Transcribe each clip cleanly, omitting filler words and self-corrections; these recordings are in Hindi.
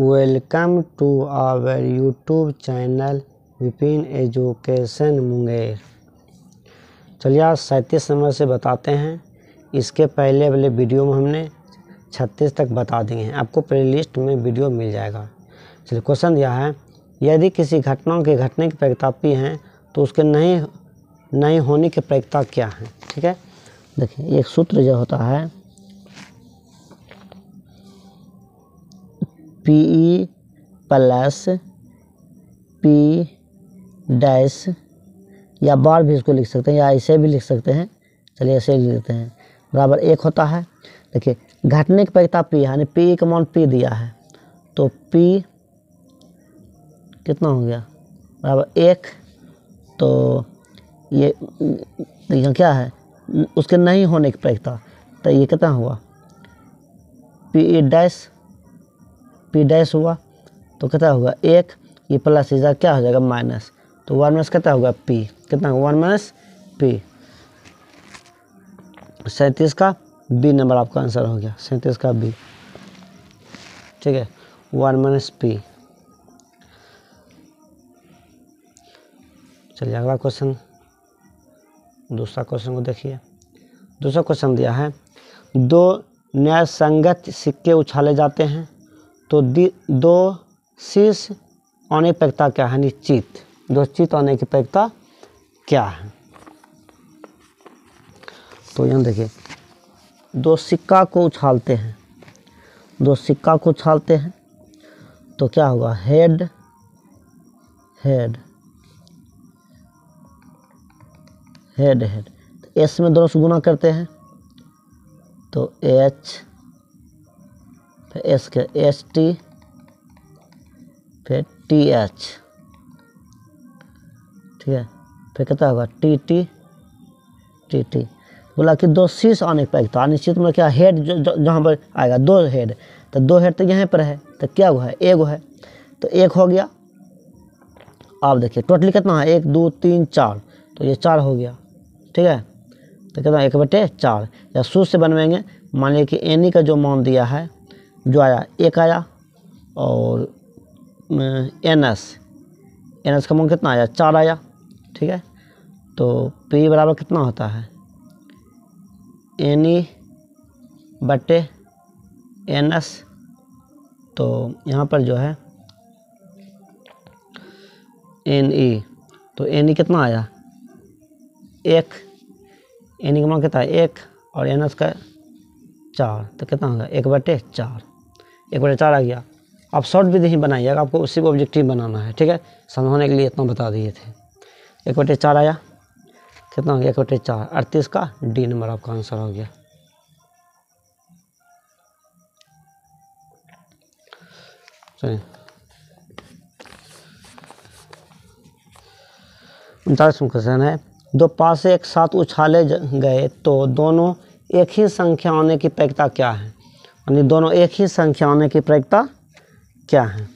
Welcome to our YouTube channel Vipin education Munger. चलिए आज 37 नंबर से बताते हैं। इसके पहले वाले वीडियो में हमने 36 तक बता दिए हैं, आपको प्लेलिस्ट में वीडियो मिल जाएगा। चलिए क्वेश्चन दिया है, यदि किसी घटनाओं के घटने की प्रायिकता P हैं तो उसके नहीं होने की प्रायिकता क्या है। ठीक है, देखिए एक सूत्र जो होता है PE प्लस P डैश, या बार भी इसको लिख सकते हैं या ऐसे भी लिख सकते हैं। चलिए ऐसे लिख देते हैं, बराबर एक होता है। देखिए घटने की प्रायिकता P यानी PE का मान P दिया है तो P कितना हो गया बराबर एक। तो ये क्या है उसके नहीं होने की प्रायिकता, तो ये कितना हुआ PE डैश, P डैश हुआ तो कितना होगा एक, ये प्लस इधर क्या हो जाएगा माइनस, तो वन माइनस कितना होगा P, कितना होगा वन माइनस P। 37 का B नंबर आपका आंसर हो गया, 37 का B। ठीक है, वन माइनस P। चलिए अगला क्वेश्चन, दूसरा क्वेश्चन को देखिए। दूसरा क्वेश्चन दिया है, दो न्यायसंगत सिक्के उछाले जाते हैं तो दो शीर्ष आने की प्रायिकता क्या है, निश्चित। दो चित आने की प्रायिकता क्या है, तो यहाँ देखिए दो सिक्का को उछालते हैं, दो सिक्का को उछालते हैं तो क्या होगा हेड हेड हेड हेड, तो एस में दोनों से गुना करते हैं तो एच, फिर एस के एस टी, फिर टी एच। ठीक है, फिर कितना होगा टी टी टी टी। बोला कि दो शीर्ष आने की प्रायिकता, निश्चित में क्या हेड जहाँ पर आएगा दो हेड, तो दो हेड तो यहाँ पर है तो क्या हुआ है एक है, तो एक हो गया। आप देखिए टोटली कितना है एक दो तीन चार, तो ये चार हो गया। ठीक है, तो कितना एक बटे चार, या सूत्र से बनवाएंगे। मान लिया कि एनी का जो मान दिया है, जो आया एक आया और एन एस का मान कितना आया चार आया। ठीक है, तो P बराबर कितना होता है एन ई बटे एन एस, तो यहाँ पर जो है एन ई, तो एन ई कितना आया एक, एन ई का मान कितना है एक और एन एस का चार, तो कितना होगा एक बटे चार, एक बटे चार आ गया। आप शॉर्ट भी नहीं बनाइएगा, आपको उसी को ऑब्जेक्टिव बनाना है। ठीक है, समझाने के लिए इतना बता दिए थे। एक बटे चार आया, कितना हो गया एक बटे चार। 38 का डी नंबर आपका आंसर हो गया। चलिए 49वां क्वेश्चन है, दो पासे एक साथ उछाले गए तो दोनों एक ही संख्या आने की प्रायिकता क्या है, यानी दोनों एक ही संख्या आने की प्रायिकता क्या है।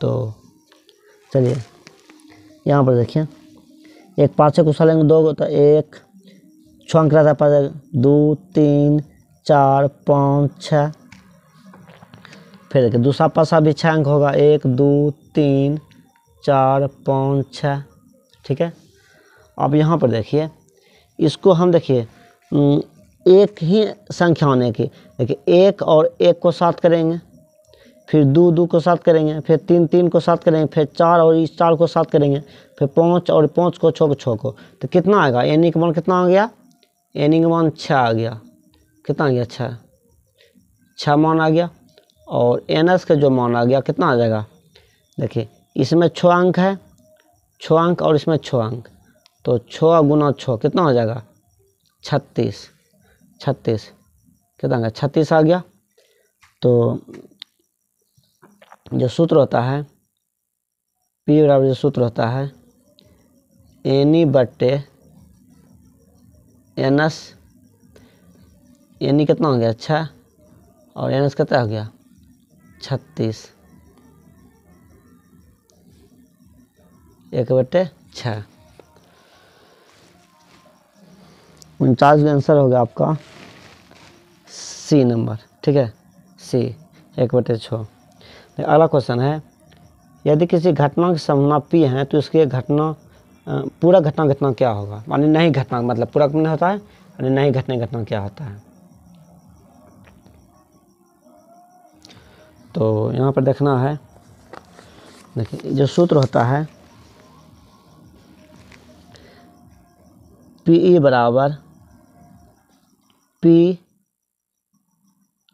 तो चलिए यहाँ पर देखिए, एक पाँच से उछालेंगे दो, तो एक छः अंक रहता है पाँच, दो तीन चार पाँच छः। फिर देखिए दूसरा पासा भी छः अंक होगा, एक दो तीन चार पाँच छः। ठीक है, अब यहाँ पर देखिए इसको हम देखिए एक ही संख्या होने की, देखिए एक और एक को साथ करेंगे, फिर दो दो को साथ करेंगे, फिर तीन तीन को साथ करेंगे, फिर चार और इस चार को साथ करेंगे, फिर पाँच और पाँच को छः को छः को, तो कितना आएगा एनी का मान कितना आ गया, एनी का मान छः आ गया। कितना आ गया छः, छः मान आ गया। और एन एस का जो मान आ गया कितना आ जाएगा, देखिए इसमें छः अंक है, छः अंक और इसमें छः अंक, तो छः गुना छः कितना हो जाएगा 36 कितना आ गया 36 आ गया। तो जो सूत्र होता है P बराबर जो सूत्र होता है एनी बटे एन एस, एनी कितना हो गया छः और एन एस कितना हो गया 36, एक बटे छः। 49 का आंसर होगा आपका सी नंबर। ठीक है, सी एक बटे छः। अगला क्वेश्चन है, यदि किसी घटना की संभावना P है तो इसकी घटना पूरा घटना घटना क्या होगा, माने नहीं घटना मतलब पूरा घटना होता है, यानी नहीं घटना घटना क्या होता है। तो यहाँ पर देखना है, देखिए जो सूत्र होता है PE बराबर P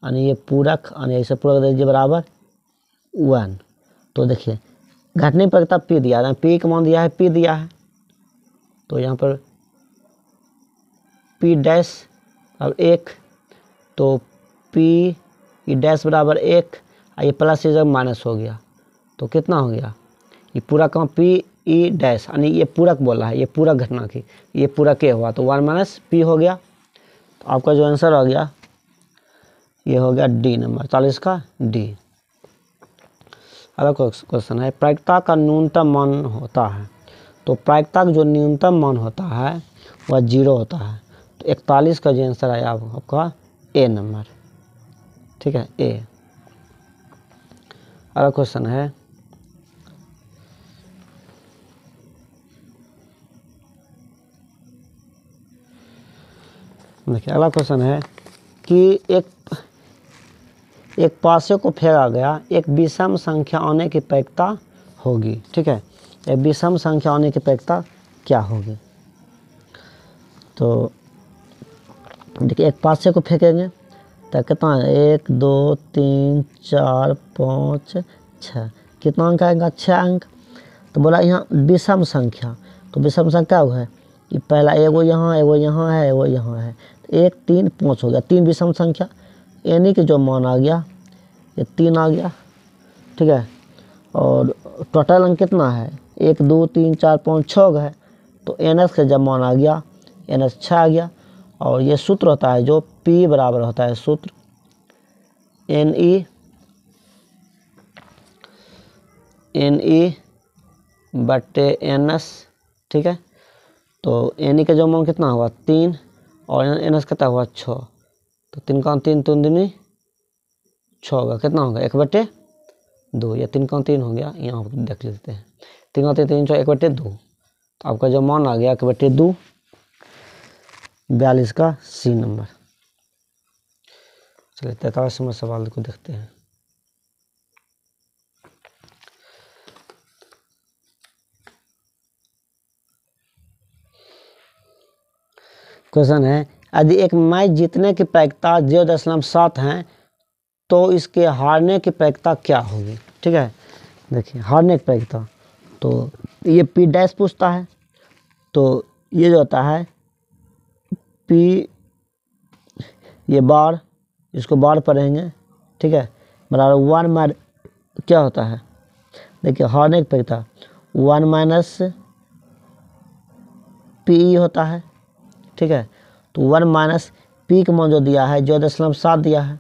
यानी ये पूरक यानी इसे पूरक दे दीजिए बराबर 1। तो देखिए घटने पर कितना P दिया है, P का मान दिया है, P दिया है, तो यहाँ पर P डैश और 1, तो P डैश बराबर 1, ये प्लस से जब माइनस हो गया तो कितना हो गया, ये पूरा कहाँ P डैश यानी ये पूरक बोला है, ये पूरक घटना की ये पूरक के हुआ तो 1 माइनस P हो गया। तो आपका जो आंसर हो गया ये हो गया D नंबर 40 का D। अगला क्वेश्चन है, प्रायिकता का न्यूनतम मान होता है, तो प्रायिकता का जो न्यूनतम मान होता है वह 0 होता है, तो 41 का जो आंसर आया आपका A नंबर, ठीक है A। अगला क्वेश्चन है, देखिए अगला क्वेश्चन है कि एक पासे को फेंका गया, एक विषम संख्या आने की प्रायिकता होगी, ठीक है, एक विषम संख्या आने की प्रायिकता क्या होगी। तो देखिए एक पासे को फेंकेंगे तो कितना है 1 2 3 4 5 6, कितना अंक आएगा 6 अंक। तो बोला यहाँ विषम संख्या, तो विषम संख्या वो है कि पहला एगो यहाँ, एगो यहाँ है, एगो यहाँ है, 1 3 5 हो गया, 3 विषम संख्या, यानी कि जो मान आ गया ये 3 आ गया, ठीक है, और टोटल अंक कितना है 1 2 3 4 5 6 है, तो एन से जब मान आ गया एन 6 आ गया, और ये सूत्र होता है जो P बराबर होता है सूत्र NE बटे NS, ठीक है, तो NE का जो मान कितना हुआ 3 और NS कितना हुआ 6, तो 3 का 3 3 दूनी 6 होगा, कितना होगा 1/2, या 3 का 3 हो गया, यहाँ पर देख लेते हैं 3 का 3 3 6 1/2। तो आपका जो मान आ गया 1/2, 42 का C नंबर। चलिए 43 नंबर सवाल को देखते हैं। क्वेश्चन है, यदि एक मैच जीतने की प्रायिकता 0.7 है तो इसके हारने की प्रायिकता क्या होगी, ठीक है। देखिए हारने की प्रायिकता, तो ये P डैश पूछता है, तो ये जो होता है P ये बार, इसको बार पढ़ेंगे, ठीक है, बराबर 1 मार क्या होता है, देखिए हारने की प्रायिकता 1 माइनस P होता है, ठीक है, तो 1 माइनस P का मान जो दिया है 0.7 दिया है।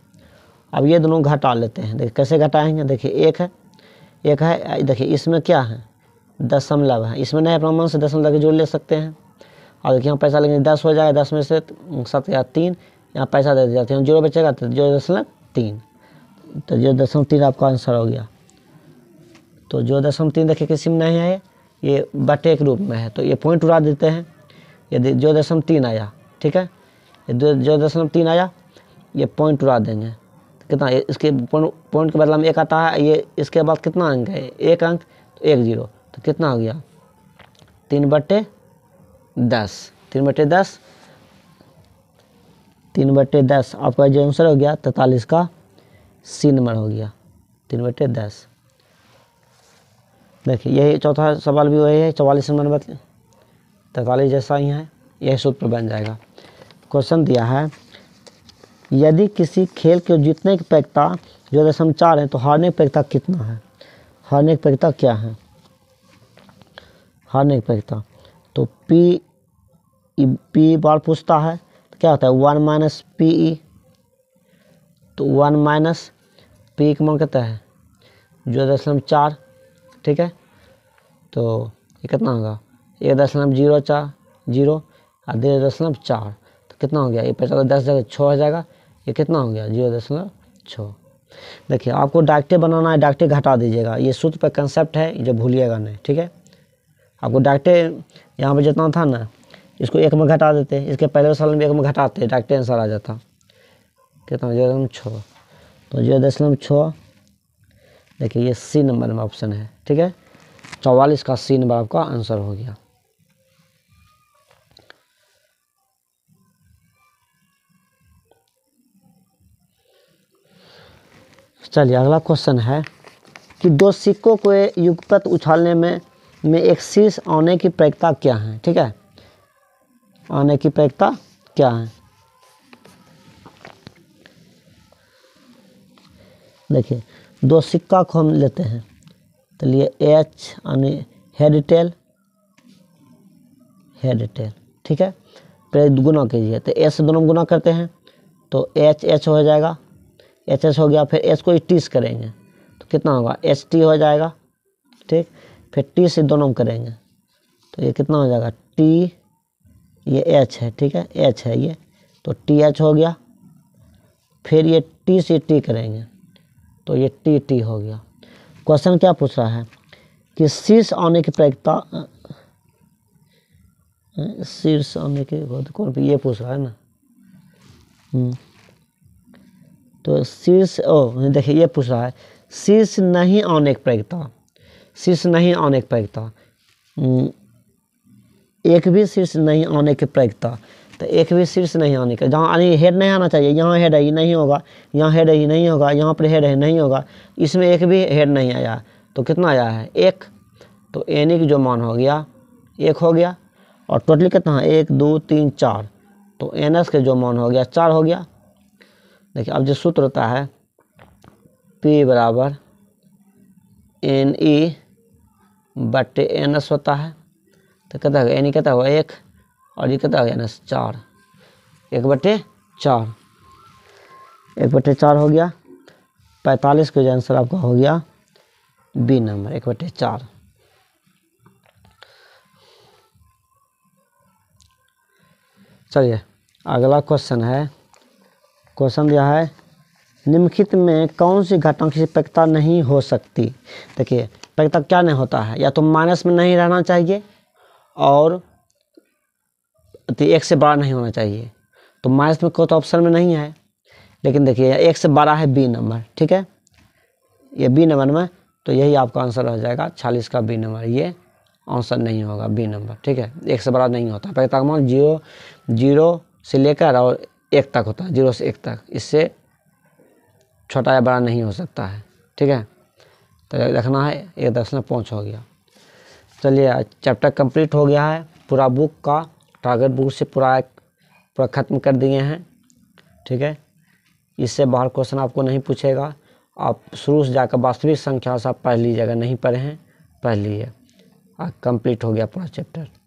अब ये दोनों घटा लेते हैं, देखिए कैसे घटाएंगे, देखिए एक है, देखिए इसमें क्या है दशमलव है, इसमें नहीं अपना मन से दशमलव के जोड़ ले सकते हैं, और देखिए यहाँ पैसा लेंगे 10 हो जाएगा, 10 में से 7 या 3, यहाँ पैसा दे दिया है 0 बचेगा तो 0.3, तो 0.3 आपका आंसर हो गया। तो 0.3 देखिए किसी में नहीं है, ये बटे के रूप में है, तो ये पॉइंट उड़ा देते हैं, यदि 0.3 आया, ठीक है, 0.3 आया, ये पॉइंट उड़ा देंगे, कितना इसके पॉइंट के बदला में 1 आता है, ये इसके बाद कितना अंक है 1 अंक, तो 1 0, तो कितना हो गया 3/10, 3/10, 3/10 आपका जो आंसर हो गया 43 का C नंबर हो गया 3/10। देखिए यही चौथा सवाल भी वही है 44 नंबर, 43 जैसा ही है, यह सूत्र बन जाएगा। क्वेश्चन दिया है, यदि किसी खेल के जीतने की प्रायिकता 0.4 है तो हारने की प्रायिकता कितना है, हारने की प्रायिकता क्या है, हारने की प्रायिकता, तो P बार पूछता है तो क्या होता है 1 माइनस PE, तो 1 माइनस P का मान कितना है 0.4, ठीक है, तो ये कितना होगा 1.0 और 0.4, तो कितना हो गया ये 50 10 जगह 6 हो जाएगा, ये कितना हो गया 0.6। देखिए आपको डायरेक्टे बनाना है, डायरेक्टे घटा दीजिएगा। ये सूत्र पर कंसेप्ट है, जो भूलिएगा नहीं, ठीक है। आपको डायरेक्टे यहाँ पर जितना था ना, इसको एक में घटा देते, इसके पहले साल में एक में घटाते, डायरेक्टे आंसर आ जाता। कितना 0.6, तो 0.6 देखिए ये सी नंबर में ऑप्शन है, ठीक है। 44 का सी नंबर आपका आंसर हो गया। चलिए अगला क्वेश्चन है कि दो सिक्कों को युगपत उछालने में एक शीर्ष आने की प्रायिकता क्या है, ठीक है। आने की प्रायिकता क्या है, देखिए दो सिक्का को हम लेते हैं, तो लिए एच यानी हेड टेल, हेड टेल, ठीक है। फिर गुना कीजिए, तो एच से दोनों गुना करते हैं तो एच एच हो जाएगा, एच एच हो गया, फिर एच को टीस करेंगे तो कितना होगा, एच टी हो जाएगा, ठीक। फिर टी से दोनों करेंगे तो ये कितना हो जाएगा, टी, ये एच है, ठीक है, एच है ये, तो टी एच हो गया। फिर ये टी से टी करेंगे तो ये टी टी हो गया। क्वेश्चन क्या पूछ रहा है कि शीर्ष आने की प्रायिकता, शीर्ष आने की कौन, ये पूछ रहा है ना, तो शीर्ष, ओ देखिए ये पूछ रहा है शीर्ष नहीं आने की प्रायिकता, शीर्ष नहीं आने की प्रायिकता, एक भी शीर्ष नहीं आने की प्रायिकता, तो एक भी शीर्ष नहीं आने का, जहाँ यानी हेड नहीं आना चाहिए, यहाँ हेड ही नहीं होगा, यहाँ हेड ही नहीं होगा, यहाँ पर हेड ही नहीं होगा, इसमें एक भी हेड नहीं आया, तो कितना आया है, एक। तो एनी की जो मान हो गया एक हो गया, और टोटली कितना है, 1 2 3 4, तो एन एस के जो मान हो गया 4 हो गया। देखिए अब जो सूत्र होता है पी बराबर एन ई बटे एन एस होता है, तो कहता है एन ई कहता हुआ 1 और ये कितना हो गया ना 4, 1/4, 1/4 हो गया। 45 का जो आंसर आपका हो गया बी नंबर, 1/4। चलिए अगला क्वेश्चन है, क्वेश्चन दिया है निम्नलिखित में कौन सी घटना की प्रायिकता नहीं हो सकती। देखिए प्रायिकता क्या नहीं होता है, या तो माइनस में नहीं रहना चाहिए और तो 1 से बड़ा नहीं होना चाहिए, तो माइनस में कोई तो ऑप्शन में नहीं है, लेकिन देखिए 1 से 12 है बी नंबर, ठीक है, ये बी नंबर में, तो यही आपका आंसर हो जाएगा 46 का बी नंबर, ये आंसर नहीं होगा बी नंबर, ठीक है। 1 से बड़ा नहीं होता, प्रायिकता का मान 0 से लेकर और 1 तक होता है, 0 से 1 तक, इससे छोटा या बड़ा नहीं हो सकता है, ठीक है। तो रखना है 1.5 हो गया। चलिए चैप्टर कंप्लीट हो गया है, पूरा बुक का टारगेट बुक से पूरा ख़त्म कर दिए हैं, ठीक है। इससे बाहर क्वेश्चन आपको नहीं पूछेगा, आप शुरू से जाकर वास्तविक संख्या से आप पढ़ लीजिएगा, नहीं पढ़े हैं पढ़ लीजिए। कंप्लीट हो गया पूरा चैप्टर।